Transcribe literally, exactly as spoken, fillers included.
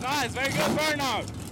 Nice, nice, very good burnout.